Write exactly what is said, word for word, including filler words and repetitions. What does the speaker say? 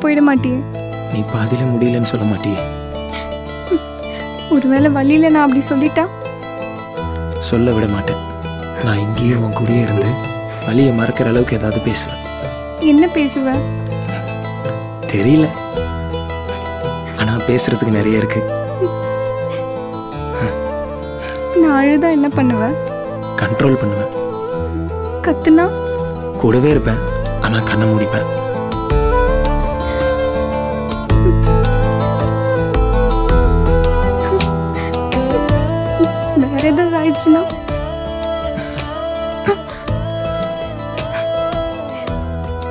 போயிட மாட்டியே, நீ பாதியில முடியலன்னு சொல்ல மாட்டியே. ஒருவேளை வழியில நான் அப்படி சொல்லிட்டா சொல்ல விட மாட்டேன். நான் இங்கேயே உன் கூடயே இருந்து வழியை மறக்கிற அளவுக்கு ஏதாவது பேசுவேன். என்ன பேசுவேன் தெரியல, ஆனா பேசுறதுக்கு நிறைய இருக்கு. நான் அழுதா என்ன பண்ணுவேன்? கண்ட்ரோல் பண்ணுவேன். கத்துனா கூடவே இருப்பேன், ஆனா கண்ணை மூடிப்பேன். வேற ஏதாவது ஆயிடுச்சுன்னா